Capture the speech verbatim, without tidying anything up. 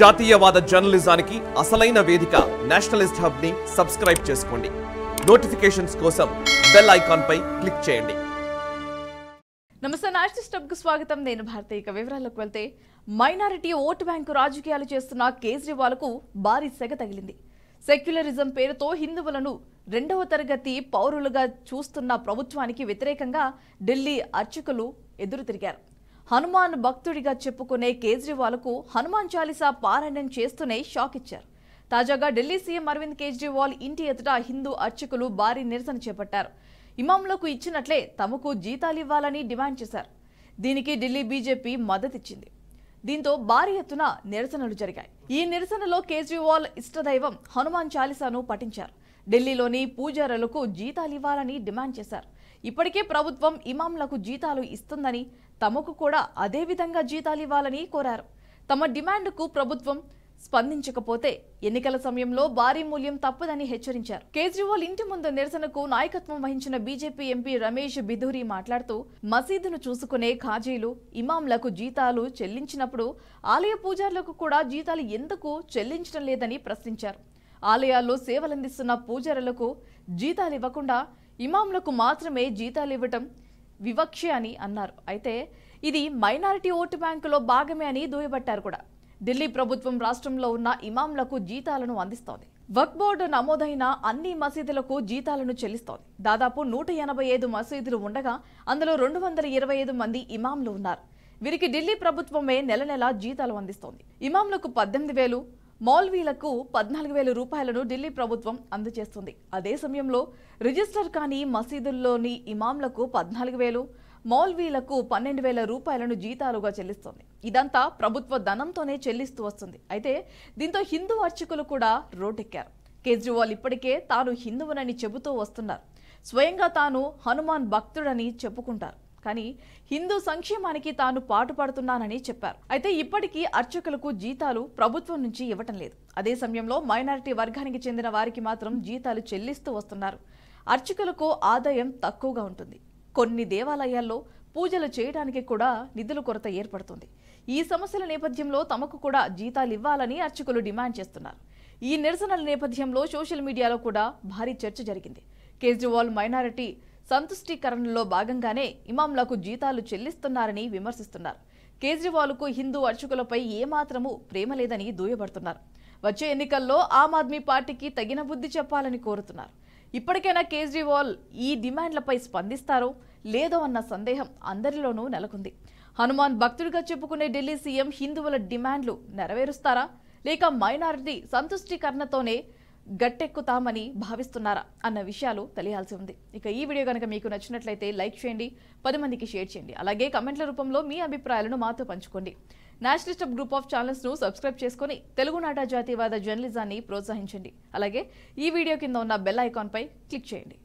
జాతీయవాద జర్నలిజానికి అసలైన వేదిక నేషనలిస్ట్ హబ్ ని సబ్స్క్రైబ్ చేసుకోండి. నోటిఫికేషన్స్ కోసం బెల్ ఐకాన్ పై క్లిక్ చేయండి. నమస్తే, నేషనలిస్ట్ హబ్ కు స్వాగతం. నేను భారతి. ఇక వివరాలకు వెళ్తే మైనారిటీ ఓటు బ్యాంకు రాజకీయాలు చేస్తున్న కేజ్రీవాల్కు భారీ సెగ తగిలింది. సెక్యులరిజం పేరుతో హిందువులను రెండవ తరగతి పౌరులుగా చూస్తున్న ప్రభుత్వానికి వ్యతిరేకంగా ఢిల్లీ అర్చకులు ఎదురు తిరిగారు. హనుమాన్ భక్తుడిగా చెప్పుకునే కేజ్రీవాల్కు హనుమాన్ చాలీసా పారాయణం చేస్తూనే షాక్ ఇచ్చారు. తాజాగా ఢిల్లీ సీఎం అరవింద్ కేజ్రీవాల్ ఇంటి ఎదుట హిందూ అర్చకులు భారీ నిరసన చేపట్టారు. ఇమాంలకు ఇచ్చినట్లే తమకు జీతాలు ఇవ్వాలని డిమాండ్ చేశారు. దీనికి ఢిల్లీ బీజేపీ మద్దతిచ్చింది. దీంతో భారీ ఎత్తున నిరసనలు జరిగాయి. ఈ నిరసనలో కేజ్రీవాల్ ఇష్టదైవం హనుమాన్ చాలీసాను పఠించారు. ఢిల్లీలోని పూజారులకు జీతాలు ఇవ్వాలని డిమాండ్ చేశారు. ఇప్పటికే ప్రభుత్వం ఇమాంలకు జీతాలు ఇస్తుందని, తమకు కూడా అదే విధంగా జీతాలు ఇవ్వాలని కోరారు. తమ డిమాండ్కు ప్రభుత్వం స్పందించకపోతే ఎన్నికల సమయంలో భారీ మూల్యం తప్పదని హెచ్చరించారు. కేజ్రీవాల్ ఇంటి ముందు నిరసనకు నాయకత్వం వహించిన బీజేపీ ఎంపీ రమేష్ బిధూరి మాట్లాడుతూ, మసీదును చూసుకునే ఖాజీలు ఇమాంలకు జీతాలు చెల్లించినప్పుడు ఆలయ పూజారులకు కూడా జీతాలు ఎందుకు చెల్లించడం లేదని ప్రశ్నించారు. ఆలయాల్లో సేవలందిస్తున్న పూజారులకు జీతాలు ఇవ్వకుండా ఇమాంలకు మాత్రమే జీతాలు ఇవ్వటం వివక్ష అని అన్నారు. అయితే ఇది మైనారిటీ ఓటు బ్యాంకులో భాగమే అని దుయ్యబట్టారు కూడా. ఢిల్లీ ప్రభుత్వం రాష్ట్రంలో ఉన్న ఇమాంలకు జీతాలను అందిస్తోంది. వక్ఫ్ బోర్డు నమోదైన అన్ని మసీదులకు జీతాలను చెల్లిస్తోంది. దాదాపు నూట ఎనభై ఐదు మసీదులు ఉండగా అందులో రెండు వందల ఇరవై ఐదు మంది ఇమాంలు ఉన్నారు. వీరికి ఢిల్లీ ప్రభుత్వమే నెల నెలా జీతాలు అందిస్తోంది. ఇమాంలకు పద్దెనిమిది వేలు, మౌల్వీలకు పద్నాలుగు వేల రూపాయలను ఢిల్లీ ప్రభుత్వం అందజేస్తుంది. అదే సమయంలో రిజిస్టర్ కాని మసీదుల్లోని ఇమాంలకు పద్నాలుగు వేలు, మౌల్వీలకు పన్నెండు వేల రూపాయలను జీతాలుగా చెల్లిస్తుంది. ఇదంతా ప్రభుత్వ ధనంతోనే చెల్లిస్తూ వస్తుంది. అయితే దీంతో హిందూ అర్చకులు కూడా రోడ్డెక్కారు. కేజ్రీవాల్ ఇప్పటికే తాను హిందువునని చెబుతూ వస్తున్నారు. స్వయంగా తాను హనుమాన్ భక్తుడని చెప్పుకుంటారు. కానీ హిందూ సంక్షేమానికి తాను పాటుపడుతున్నానని చెప్పారు. అయితే ఇప్పటికీ అర్చకులకు జీతాలు ప్రభుత్వం నుంచి ఇవ్వటం లేదు. అదే సమయంలో మైనారిటీ వర్గానికి చెందిన వారికి మాత్రం జీతాలు చెల్లిస్తూ వస్తున్నారు. అర్చకులకు ఆదాయం తక్కువగా ఉంటుంది. కొన్ని దేవాలయాల్లో పూజలు చేయడానికి కూడా నిధుల కొరత ఏర్పడుతుంది. ఈ సమస్యల నేపథ్యంలో తమకు కూడా జీతాలు ఇవ్వాలని అర్చకులు డిమాండ్ చేస్తున్నారు. ఈ నిరసనల నేపథ్యంలో సోషల్ మీడియాలో కూడా భారీ చర్చ జరిగింది. కేజ్రీవాల్ మైనారిటీ సంతుష్టీకరణలో భాగంగానే ఇమాంలకు జీతాలు చెల్లిస్తున్నారని విమర్శిస్తున్నారు. కేజ్రీవాల్కు హిందూ అర్చకులపై ఏమాత్రమూ ప్రేమ లేదని దూయబడుతున్నారు. వచ్చే ఎన్నికల్లో ఆమ్ ఆద్మీ పార్టీకి తగిన బుద్ధి చెప్పాలని కోరుతున్నారు. ఇప్పటికైనా కేజ్రీవాల్ ఈ డిమాండ్లపై స్పందిస్తారో లేదో అన్న సందేహం అందరిలోనూ నెలకొంది. హనుమాన్ భక్తుడిగా చెప్పుకునే ఢిల్లీ సీఎం హిందువుల డిమాండ్లు నెరవేరుస్తారా, లేక మైనారిటీ సంతుష్టీకరణతోనే గట్టెక్కుతామని భావిస్తున్నారా అన్న విషయాలు తెలియాల్సి ఉంది. ఇక ఈ వీడియో కనుక మీకు నచ్చినట్లయితే లైక్ చేయండి, పది మందికి షేర్ చేయండి. అలాగే కమెంట్ల రూపంలో మీ అభిప్రాయాలను మాతో పంచుకోండి. నేషనలిస్ట్ హబ్ గ్రూప్ ఆఫ్ ఛానల్స్ను సబ్స్క్రైబ్ చేసుకుని తెలుగునాట జాతీయవాద జర్నలిజాన్ని ప్రోత్సహించండి. అలాగే ఈ వీడియో కింద ఉన్న బెల్ ఐకాన్పై క్లిక్ చేయండి.